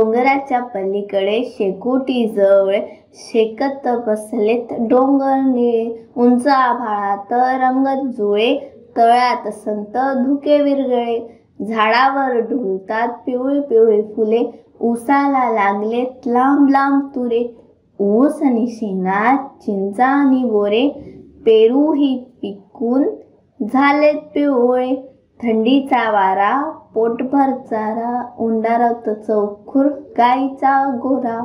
डोंगराच्या पलीकडे शेकोटीजवळ शेकत बसलेत डोंगर निळे उंच आभाळात रंगत जुळे तळ्यात संत धुके विरगळे झाडावर ढुलतात पिवळी पिवळी फुले ऊसाला लागलेत लांब लांब तुरे ऊस आणि शेंगा चिंचा आणि बोरे पेरू ही पिकून झालेत पिवळे थंडीचा वारा पोटभर चारा उंडारत चौखुर गाईचा गोरा।